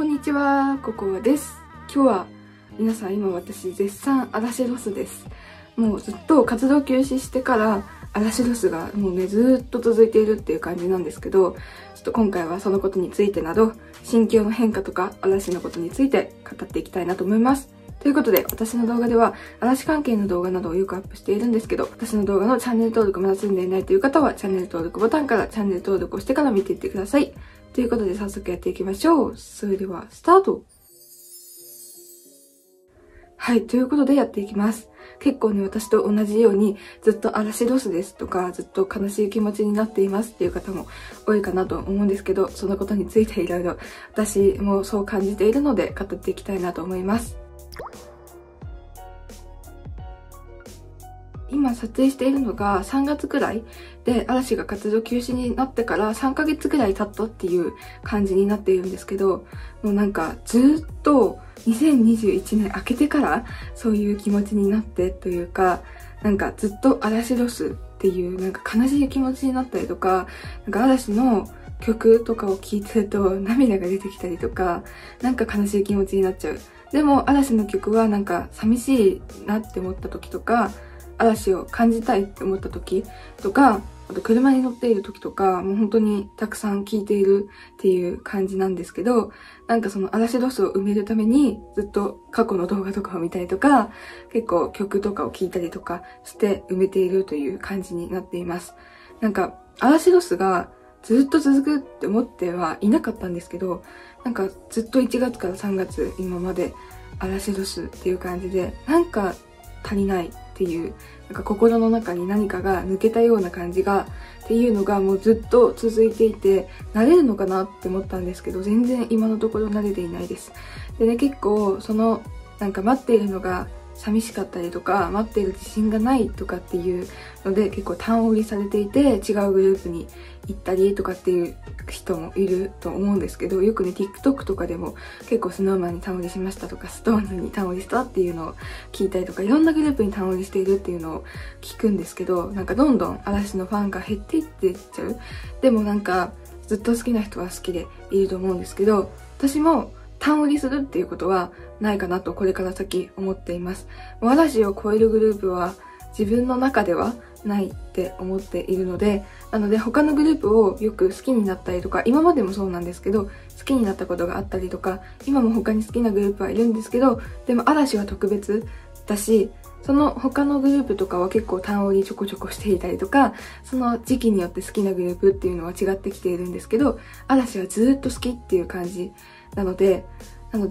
こんにちは、ここです。今日は皆さん、今私絶賛嵐ロスです。もうずっと活動休止してから嵐ロスがもうねずっと続いているっていう感じなんですけど、ちょっと今回はそのことについてなど、心境の変化とか嵐のことについて語っていきたいなと思います。ということで、私の動画では嵐関係の動画などをよくアップしているんですけど、私の動画のチャンネル登録まだ済んでいないという方はチャンネル登録ボタンからチャンネル登録をしてから見ていってください。ということで早速やっていきましょう。それではスタート。はい、ということでやっていきます。結構ね、私と同じようにずっと嵐ロスですとか、ずっと悲しい気持ちになっていますっていう方も多いかなと思うんですけど、そのことについていろいろ私もそう感じているので語っていきたいなと思います。今撮影しているのが3月くらいで、嵐が活動休止になってから3ヶ月くらい経ったっていう感じになっているんですけど、もうなんかずっと2021年明けてからそういう気持ちになってというか、なんかずっと嵐ロスっていうなんか悲しい気持ちになったりとか、なんか嵐の曲とかを聴いてると涙が出てきたりとか、なんか悲しい気持ちになっちゃう。でも嵐の曲はなんか寂しいなって思った時とか、嵐を感じたいって思った時とか、あと車に乗っている時とか、もう本当にたくさん聴いているっていう感じなんですけど、なんかその嵐ロスを埋めるためにずっと過去の動画とかを見たりとか、結構曲とかを聴いたりとかして埋めているという感じになっています。なんか嵐ロスがずっと続くって思ってはいなかったんですけど、なんかずっと1月から3月今まで嵐ロスっていう感じで、なんか足りないっていう、なんか心の中に何かが抜けたような感じがっていうのがもうずっと続いていて、慣れるのかなって思ったんですけど、全然今のところ慣れていないです。でね、結構そのなんか待っているのが寂しかったりとか、待っている自信がないとかっていうので、結構単売りされていて違うグループに行ったりとかっていう人もいると思うんですけど、よくね TikTok とかでも結構 SnowMan に単売りしましたとか、SixTONES に単売りしたっていうのを聞いたりとか、いろんなグループに単売りしているっていうのを聞くんですけど、なんかどんどん嵐のファンが減っていってっちゃう。でもなんかずっと好きな人は好きでいると思うんですけど、私も単売りするっていうことはないかなとこれから先思っています。嵐を超えるグループは自分の中ではないって思っているので、なので他のグループをよく好きになったりとか、今までもそうなんですけど、好きになったことがあったりとか、今も他に好きなグループはいるんですけど、でも嵐は特別だし、その他のグループとかは結構単折りちょこちょこしていたりとか、その時期によって好きなグループっていうのは違ってきているんですけど、嵐はずっと好きっていう感じなので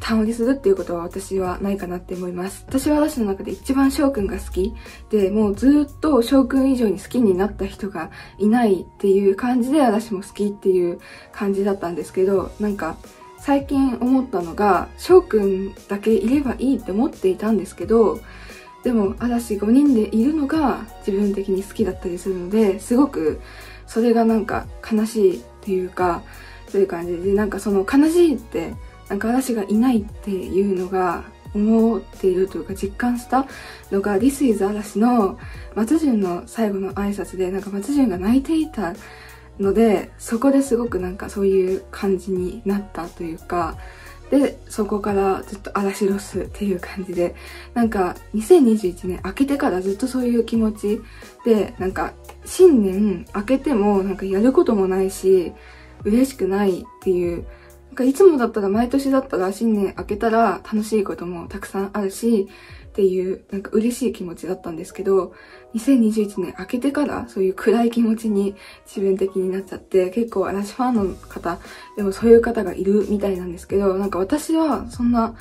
単折りするっていうことは私はないかなって思います。私は嵐の中で一番翔くんが好きで、もうずっと翔くん以上に好きになった人がいないっていう感じで、嵐も好きっていう感じだったんですけど、なんか最近思ったのが、翔くんだけいればいいって思っていたんですけど、でも嵐5人でいるのが自分的に好きだったりするので、すごくそれがなんか悲しいっていうか、そういう感じで、なんかその悲しいって、なんか嵐がいないっていうのが思っているというか、実感したのが This is 嵐の松潤の最後の挨拶で、なんか松潤が泣いていたので、そこですごくなんかそういう感じになったというか、でそこからずっと嵐ロスっていう感じで、なんか2021年明けてからずっとそういう気持ちで、なんか新年明けてもなんかやることもないし嬉しくないっていう、なんかいつもだったら、毎年だったら新年明けたら楽しいこともたくさんあるしっていう、なんか嬉しい気持ちだったんですけど、2021年明けてからそういう暗い気持ちに自分的になっちゃって、結構嵐ファンの方でもそういう方がいるみたいなんですけど、なんか私はそんな、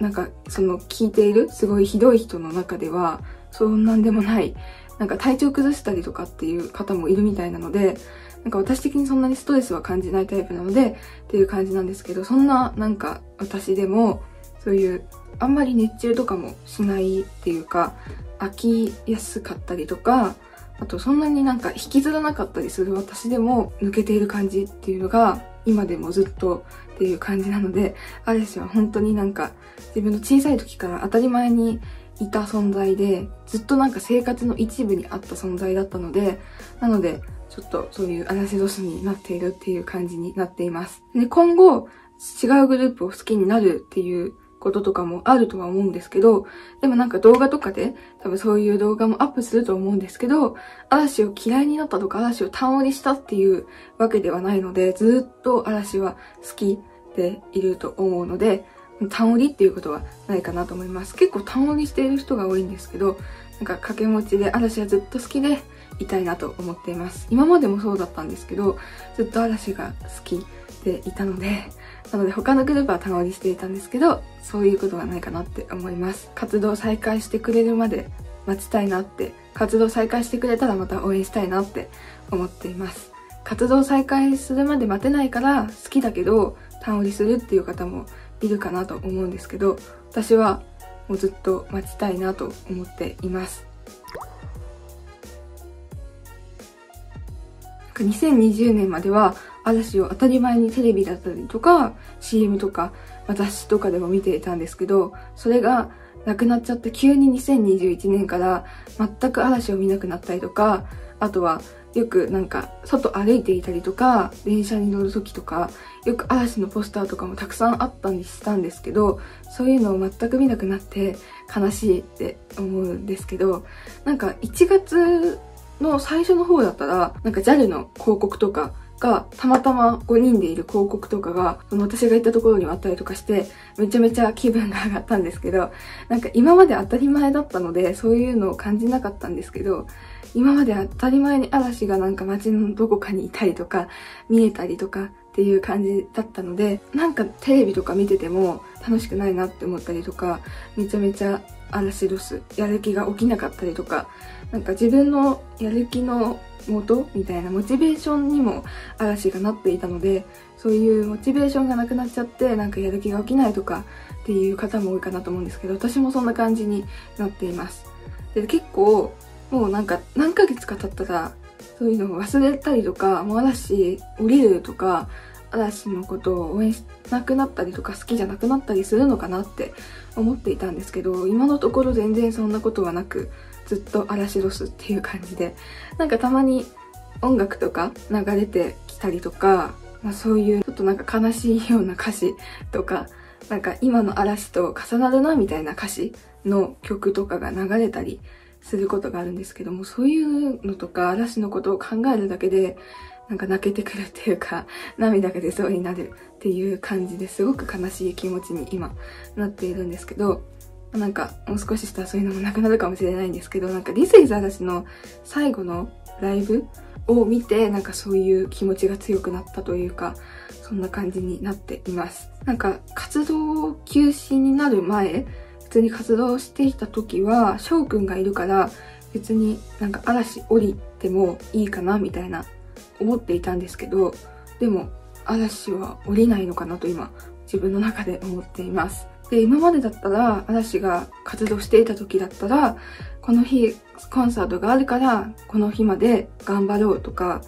なんかその聞いているすごいひどい人の中ではそんなんでもない、なんか体調崩したりとかっていう方もいるみたいなので、なんか私的にそんなにストレスは感じないタイプなのでっていう感じなんですけど、そんななんか私でもそういうあんまり熱中とかもしないっていうか、飽きやすかったりとか、あとそんなになんか引きずらなかったりする私でも抜けている感じっていうのが今でもずっとっていう感じなので、嵐は本当になんか自分の小さい時から当たり前にいた存在で、ずっとなんか生活の一部にあった存在だったので、なのでちょっとそういう嵐ロスになっているっていう感じになっています。で、今後違うグループを好きになるっていうこととかもあるとは思うんですけど、でもなんか動画とかで多分そういう動画もアップすると思うんですけど、嵐を嫌いになったとか嵐を単折りしたっていうわけではないので、ずっと嵐は好きでいると思うので、単折りっていうことはないかなと思います。結構単折りしている人が多いんですけど、なんか掛け持ちで嵐はずっと好きでいたいなと思っています。今までもそうだったんですけど、ずっと嵐が好きでいたので、なので他のグループは単折りしていたんですけど、そういうことがないかなって思います。活動再開してくれるまで待ちたいなって、活動再開してくれたらまた応援したいなって思っています。活動再開するまで待てないから好きだけど単折りするっていう方もいるかなと思うんですけど、私はもうずっと待ちたいなと思っています。2020年までは嵐を当たり前にテレビだったりとか CM とか雑誌とかでも見ていたんですけど、それがなくなっちゃって急に2021年から全く嵐を見なくなったりとか、あとはよくなんか外歩いていたりとか電車に乗る時とかよく嵐のポスターとかもたくさんあったりしたんですけど、そういうのを全く見なくなって悲しいって思うんですけど、なんか1月の最初の方だったらなんか JAL の広告とかがたまたま5人でいる広告とかがその私が行ったところにあったりとかしてめちゃめちゃ気分が上がったんですけど、なんか今まで当たり前だったのでそういうのを感じなかったんですけど、今まで当たり前に嵐がなんか街のどこかにいたりとか見えたりとかっていう感じだったので、なんかテレビとか見てても楽しくないなって思ったりとか、めちゃめちゃ嵐ロス、やる気が起きなかったりとか、なんか自分のやる気の元みたいなモチベーションにも嵐がなっていたので、そういうモチベーションがなくなっちゃってなんかやる気が起きないとかっていう方も多いかなと思うんですけど、私もそんな感じになっています。で結構もうなんか何ヶ月か経ったらそういうのを忘れたりとか、もう嵐降りるとか嵐のことを応援しなくなったりとか好きじゃなくなったりするのかなって思っていたんですけど、今のところ全然そんなことはなく、ずっと嵐ロスっていう感じで、なんかたまに音楽とか流れてきたりとか、まあ、そういうちょっとなんか悲しいような歌詞とか、なんか今の嵐と重なるなみたいな歌詞の曲とかが流れたりすることがあるんですけども、そういうのとか嵐のことを考えるだけでなんか泣けてくるっていうか、涙が出そうになるっていう感じですごく悲しい気持ちに今なっているんですけど、なんかもう少ししたらそういうのもなくなるかもしれないんですけど、なんか This is 嵐の最後のライブを見てなんかそういう気持ちが強くなったというか、そんな感じになっています。なんか活動休止になる前、普通に活動していた時は翔くんがいるから別になんか嵐降りてもいいかなみたいな思っていたんですけど、でも嵐は降りないのかなと今自分の中で思っています。で今までだったら嵐が活動していた時だったらこの日コンサートがあるからこの日まで頑張ろうとか、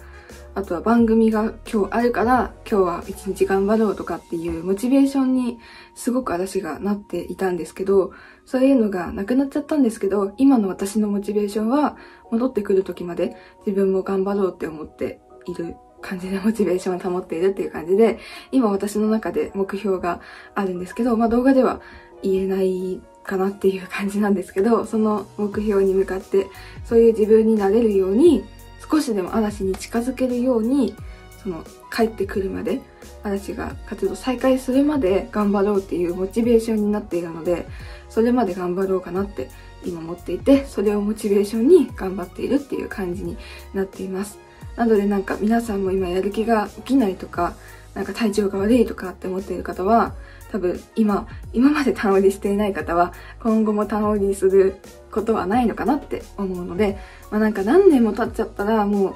あとは番組が今日あるから今日は一日頑張ろうとかっていうモチベーションにすごく嵐がなっていたんですけど、そういうのがなくなっちゃったんですけど、今の私のモチベーションは戻ってくる時まで自分も頑張ろうって思っている感じでモチベーションを保っているっていう感じで、今私の中で目標があるんですけど、まあ動画では言えないかなっていう感じなんですけど、その目標に向かってそういう自分になれるように、少しでも嵐に近づけるように、その帰ってくるまで、嵐が活動再開するまで頑張ろうっていうモチベーションになっているので、それまで頑張ろうかなって今思っていて、それをモチベーションに頑張っているっていう感じになっています。なのでなんか皆さんも今やる気が起きないとか、なんか体調が悪いとかって思っている方は、多分今まで単折りしていない方は今後も単折りすることはないのかなって思うので、まあなんか何年も経っちゃったらも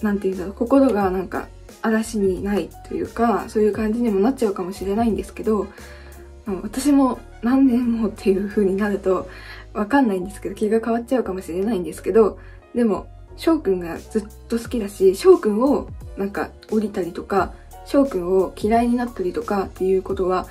う、なんていうんだろう、心がなんか嵐にないというか、そういう感じにもなっちゃうかもしれないんですけど、私も何年もっていう風になるとわかんないんですけど、気が変わっちゃうかもしれないんですけど、でも、翔くんがずっと好きだし、翔くんをなんか降りたりとか、翔くんを嫌いになったりとかっていうことは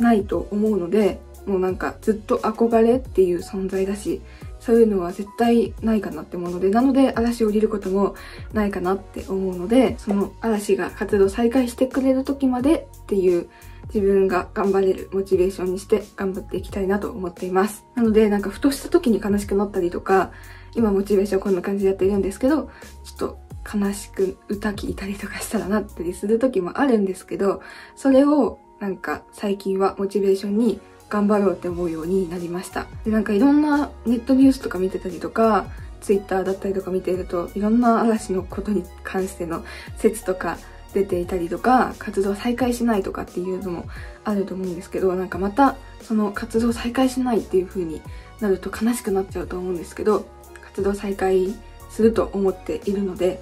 ないと思うので、もうなんかずっと憧れっていう存在だし、そういうのは絶対ないかなって思うので、なので嵐を降りることもないかなって思うので、その嵐が活動再開してくれる時までっていう自分が頑張れるモチベーションにして頑張っていきたいなと思っています。なのでなんかふとした時に悲しくなったりとか、今モチベーションこんな感じでやっているんですけど、ちょっと悲しく歌聴いたりとかしたらなったりする時もあるんですけど、それをなんか最近はモチベーションに頑張ろうって思うようになりました。で、なんかいろんなネットニュースとか見てたりとか、Twitter だったりとか見ていると、いろんな嵐のことに関しての説とか出ていたりとか、活動再開しないとかっていうのもあると思うんですけど、なんかまたその活動再開しないっていう風になると悲しくなっちゃうと思うんですけど、活動再開すると思っているので、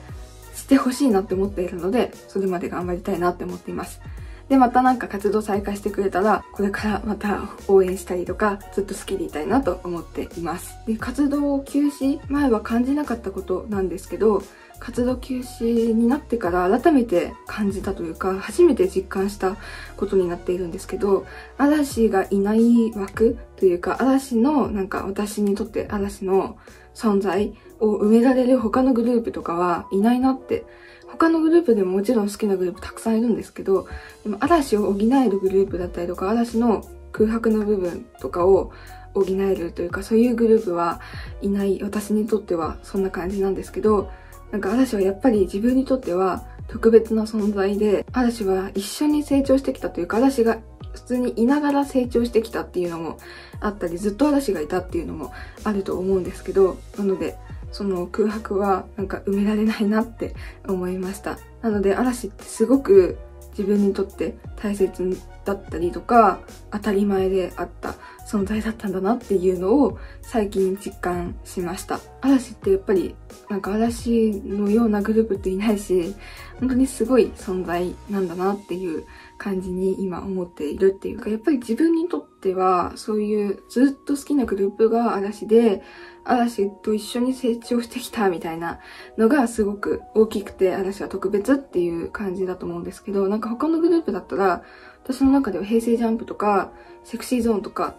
してほしいなって思っているので、それまで頑張りたいなって思っています。で、またなんか活動再開してくれたら、これからまた応援したりとか、ずっと好きでいたいなと思っています。で、活動休止、前は感じなかったことなんですけど、活動休止になってから改めて感じたというか、初めて実感したことになっているんですけど、嵐がいない枠というか、嵐の、なんか私にとって嵐の存在を埋められる他のグループとかはいないなって、他のグループでももちろん好きなグループたくさんいるんですけど、でも嵐を補えるグループだったりとか、嵐の空白の部分とかを補えるというか、そういうグループはいない、私にとってはそんな感じなんですけど、なんか嵐はやっぱり自分にとっては特別な存在で、嵐は一緒に成長してきたというか、嵐が普通にいながら成長してきたっていうのもあったり、ずっと嵐がいたっていうのもあると思うんですけど、なので、その空白はなんか埋められないなって思いました。なので嵐ってすごく自分にとって大切だったりとか、当たり前であった存在だったんだなっていうのを最近実感しました。嵐ってやっぱりなんか嵐のようなグループっていないし、本当にすごい存在なんだなっていう感じに今思っているっていうか、やっぱり自分にとってはそういうずっと好きなグループが嵐で、嵐と一緒に成長してきたみたいなのがすごく大きくて、嵐は特別っていう感じだと思うんですけど、なんか他のグループだったら、私の中では平成ジャンプとかセクシーゾーンとか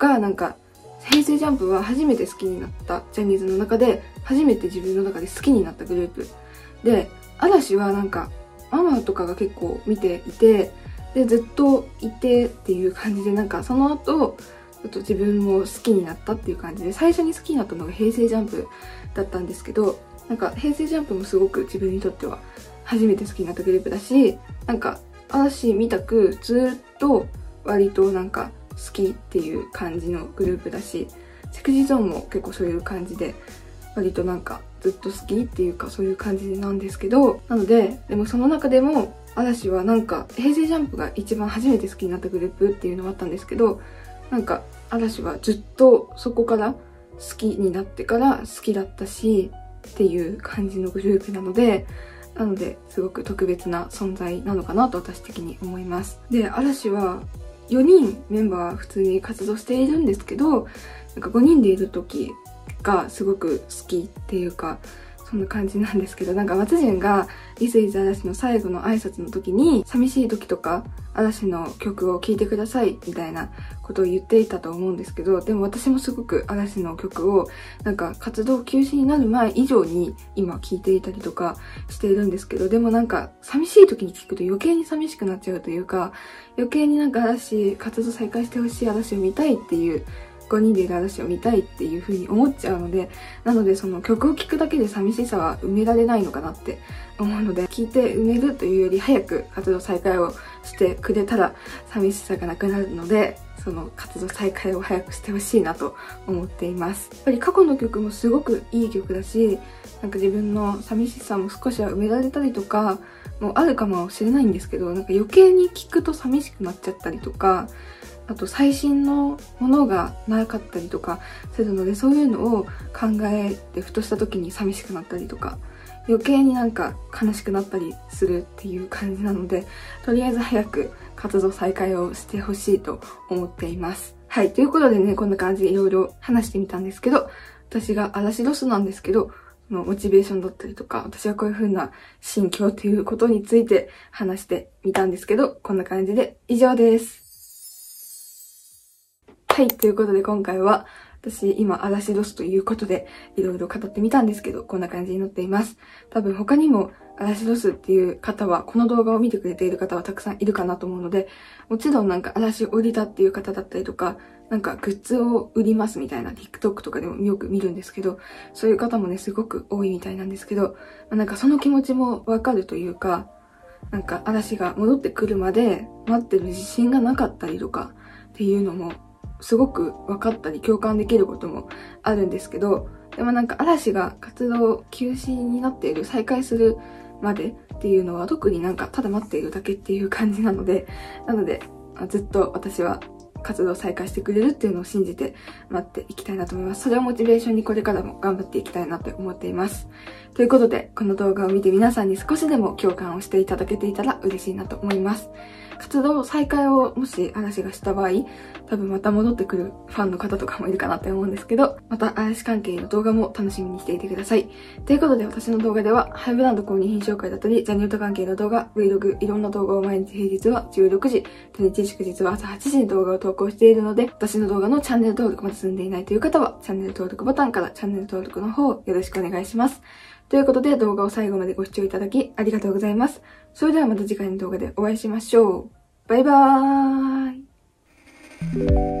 が、なんか平成ジャンプは初めて好きになった、ジャニーズの中で初めて自分の中で好きになったグループで、嵐はなんかママとかが結構見ていて、でずっといてっていう感じで、なんかその後ちょっと自分も好きになったっていう感じで、最初に好きになったのが平成ジャンプだったんですけど、なんか平成ジャンプもすごく自分にとっては初めて好きになったグループだし、なんか嵐みたくずっと割となんか好きっていう感じのグループだし、セクシーゾーンも結構そういう感じで割となんかずっと好きっていうか、そういう感じなんですけど、なので、でもその中でも嵐はなんか平成ジャンプが一番初めて好きになったグループっていうのもあったんですけど、なんか嵐はずっとそこから好きになってから好きだったしっていう感じのグループなので、すごく特別な存在なのかなと私的に思います。で、嵐は4人メンバーは普通に活動しているんですけど、なんか5人でいる時がすごく好きっていうか、そんな感じなんですけど、なんか松潤が「This is 嵐」の最後の挨拶の時に、寂しい時とか嵐の曲を聴いてくださいみたいなことを言っていたと思うんですけど、でも私もすごく嵐の曲をなんか活動休止になる前以上に今聴いていたりとかしているんですけど、でもなんか寂しい時に聴くと余計に寂しくなっちゃうというか、余計になんか嵐活動再開してほしい、嵐を見たいっていう。5人でいる嵐を見たいっていう風に思っちゃうので、なのでその曲を聴くだけで寂しさは埋められないのかなって思うので、聴いて埋めるというより早く活動再開をしてくれたら寂しさがなくなるので、その活動再開を早くしてほしいなと思っています。やっぱり過去の曲もすごくいい曲だし、なんか自分の寂しさも少しは埋められたりとかもあるかもしれないんですけど、なんか余計に聴くと寂しくなっちゃったりとか、あと最新のものがなかったりとかするので、そういうのを考えてふとした時に寂しくなったりとか、余計になんか悲しくなったりするっていう感じなので、とりあえず早く活動再開をしてほしいと思っています。はい、ということでね、こんな感じでいろいろ話してみたんですけど、私が嵐ロスなんですけど、モチベーションだったりとか、私はこういう風な心境ということについて話してみたんですけど、こんな感じで以上です。はい、ということで今回は私今嵐年ということでいろいろ語ってみたんですけど、こんな感じになっています。多分他にも嵐年っていう方は、この動画を見てくれている方はたくさんいるかなと思うので、もちろんなんか嵐降りたっていう方だったりとか、なんかグッズを売りますみたいな TikTok とかでもよく見るんですけど、そういう方もね、すごく多いみたいなんですけど、なんかその気持ちもわかるというか、なんか嵐が戻ってくるまで待ってる自信がなかったりとかっていうのもすごく分かったり共感できることもあるんですけど、でもなんか嵐が活動休止になっている、再開するまでっていうのは特になんかただ待っているだけっていう感じなのでずっと私は活動を再開してくれるっていうのを信じて待っていきたいなと思います。それをモチベーションにこれからも頑張っていきたいなと思っています。ということで、この動画を見て皆さんに少しでも共感をしていただけていたら嬉しいなと思います。活動再開をもし嵐がした場合、多分また戻ってくるファンの方とかもいるかなって思うんですけど、また嵐関係の動画も楽しみにしていてください。ということで、私の動画ではハイブランド公認品紹介だったり、ジャニオタ関係の動画、Vlog、いろんな動画を毎日平日は16時、土日祝日は朝8時に動画を投稿しているので、私の動画のチャンネル登録まだ済んでいないという方は、チャンネル登録ボタンからチャンネル登録の方をよろしくお願いします。ということで、動画を最後までご視聴いただきありがとうございます。それではまた次回の動画でお会いしましょう。バイバーイ。